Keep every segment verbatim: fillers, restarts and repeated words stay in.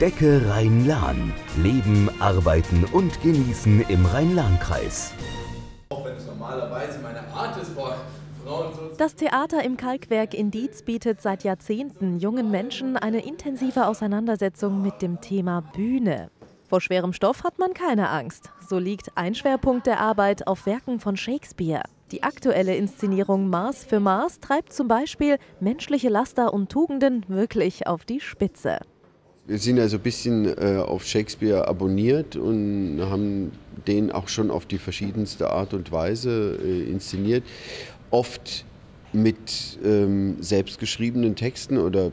Decke Rhein-Lahn. Leben, arbeiten und genießen im Rhein-Lahn-Kreis. Auch wenn es normalerweise meine Art ist, boah. Das Theater im Kalkwerk in Diez bietet seit Jahrzehnten jungen Menschen eine intensive Auseinandersetzung mit dem Thema Bühne. Vor schwerem Stoff hat man keine Angst. So liegt ein Schwerpunkt der Arbeit auf Werken von Shakespeare. Die aktuelle Inszenierung Maß für Maß treibt zum Beispiel menschliche Laster und Tugenden wirklich auf die Spitze. Wir sind also ein bisschen äh, auf Shakespeare abonniert und haben den auch schon auf die verschiedenste Art und Weise äh, inszeniert. Oft mit ähm, selbstgeschriebenen Texten oder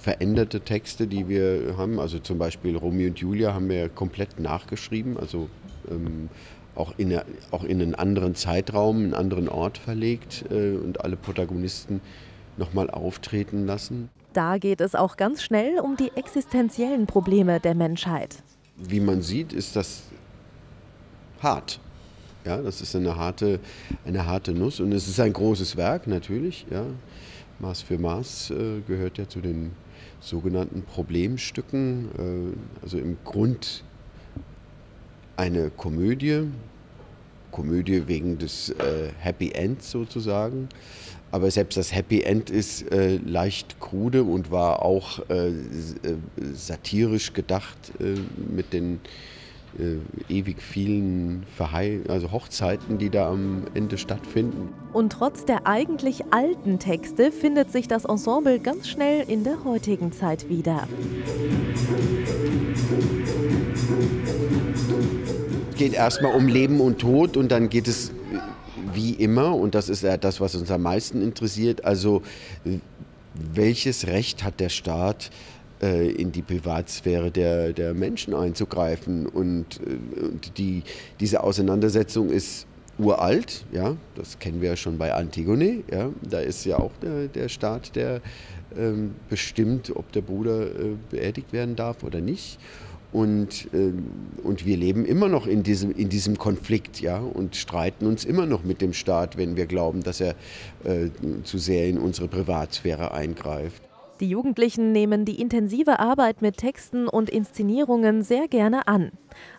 veränderte Texte, die wir haben. Also zum Beispiel Romeo und Julia haben wir komplett nachgeschrieben, also ähm, auch, in, auch in einen anderen Zeitraum, einen anderen Ort verlegt äh, und alle Protagonisten nochmal auftreten lassen. Da geht es auch ganz schnell um die existenziellen Probleme der Menschheit. Wie man sieht, ist das hart. Ja, das ist eine harte, eine harte Nuss und es ist ein großes Werk natürlich. Ja. Maß für Maß äh, gehört ja zu den sogenannten Problemstücken. Äh, also im Grund eine Komödie, Komödie wegen des äh, Happy Ends sozusagen. Aber selbst das Happy End ist äh, leicht krude und war auch äh, satirisch gedacht äh, mit den äh, ewig vielen Verhe also Hochzeiten, die da am Ende stattfinden. Und trotz der eigentlich alten Texte findet sich das Ensemble ganz schnell in der heutigen Zeit wieder. Es geht erstmal um Leben und Tod und dann geht es wie immer, und das ist ja das, was uns am meisten interessiert, also welches Recht hat der Staat, in die Privatsphäre der, der Menschen einzugreifen? Und, und die, diese Auseinandersetzung ist uralt, ja, das kennen wir ja schon bei Antigone, ja, da ist ja auch der, der Staat, der ähm, bestimmt, ob der Bruder äh, beerdigt werden darf oder nicht. Und, ähm, und wir leben immer noch in diesem, in diesem Konflikt, ja, und streiten uns immer noch mit dem Staat, wenn wir glauben, dass er äh, zu sehr in unsere Privatsphäre eingreift. Die Jugendlichen nehmen die intensive Arbeit mit Texten und Inszenierungen sehr gerne an.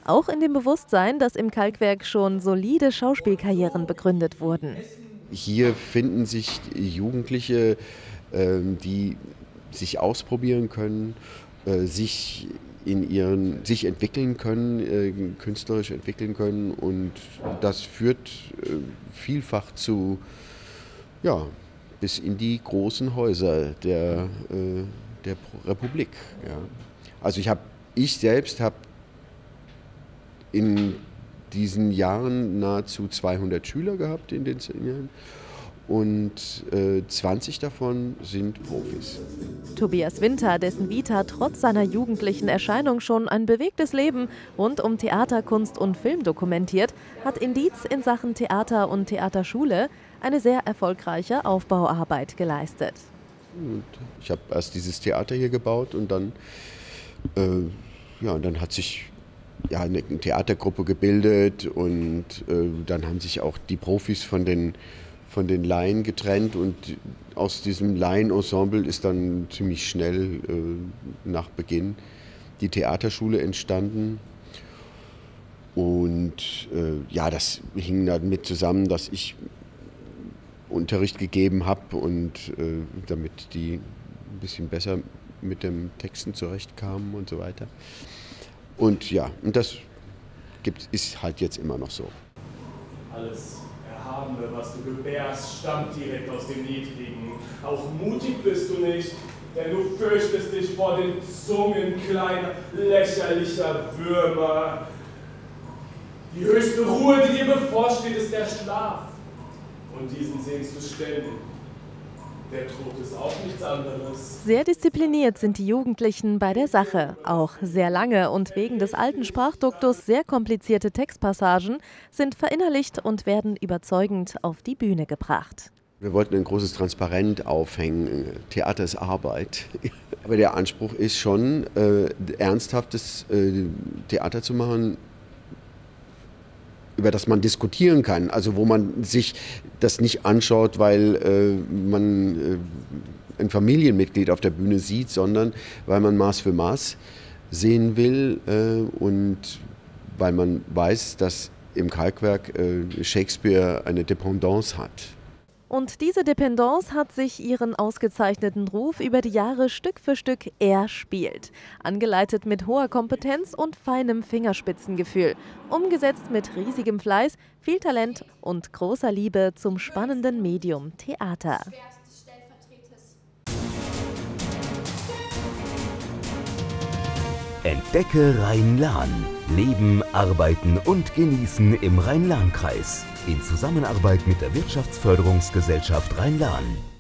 Auch in dem Bewusstsein, dass im Kalkwerk schon solide Schauspielkarrieren begründet wurden. Hier finden sich Jugendliche, die sich ausprobieren können, sich in ihren, sich entwickeln können, künstlerisch entwickeln können. Und das führt vielfach zu, ja, bis in die großen Häuser der, äh, der Republik. Ja. Also ich, hab, ich selbst habe in diesen Jahren nahezu zweihundert Schüler gehabt in den zehn Jahren und äh, zwanzig davon sind Profis. Tobias Winter, dessen Vita trotz seiner jugendlichen Erscheinung schon ein bewegtes Leben rund um Theater, Kunst und Film dokumentiert, hat in Diez in Sachen Theater und Theaterschule eine sehr erfolgreiche Aufbauarbeit geleistet. Ich habe erst dieses Theater hier gebaut und dann, äh, ja, und dann hat sich ja, eine Theatergruppe gebildet und äh, dann haben sich auch die Profis von den, von den Laien getrennt und aus diesem Laien-Ensemble ist dann ziemlich schnell äh, nach Beginn die Theaterschule entstanden. Und äh, ja, das hing damit zusammen, dass ich Unterricht gegeben habe und äh, damit die ein bisschen besser mit den Texten zurechtkamen und so weiter. Und ja, und das gibt, ist halt jetzt immer noch so. Alles Erhabene, was du gebärst, stammt direkt aus dem Niedrigen. Auch mutig bist du nicht, denn du fürchtest dich vor den Zungen kleiner, lächerlicher Würmer. Die höchste Ruhe, die dir bevorsteht, ist der Schlaf. Und diesen sehnst du ständig. Der Tod ist auch nichts anderes. Sehr diszipliniert sind die Jugendlichen bei der Sache. Auch sehr lange und wegen des alten Sprachduktus sehr komplizierte Textpassagen sind verinnerlicht und werden überzeugend auf die Bühne gebracht. Wir wollten ein großes Transparent aufhängen. Theater ist Arbeit. Aber der Anspruch ist schon, äh, ernsthaftes äh, Theater zu machen, über das man diskutieren kann, also wo man sich das nicht anschaut, weil äh, man ein Familienmitglied auf der Bühne sieht, sondern weil man Maß für Maß sehen will äh, und weil man weiß, dass im Kalkwerk äh, Shakespeare eine Dependance hat. Und diese Dependance hat sich ihren ausgezeichneten Ruf über die Jahre Stück für Stück erspielt. Angeleitet mit hoher Kompetenz und feinem Fingerspitzengefühl. Umgesetzt mit riesigem Fleiß, viel Talent und großer Liebe zum spannenden Medium Theater. Entdecke Rhein-Lahn. Leben, arbeiten und genießen im Rhein-Lahn-Kreis. In Zusammenarbeit mit der Wirtschaftsförderungsgesellschaft Rhein-Lahn.